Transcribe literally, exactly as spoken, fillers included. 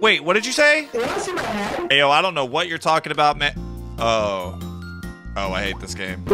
Wait, what did you say? It was in my head. Hey, yo, I don't know what you're talking about, man. Oh. Oh, I hate this game.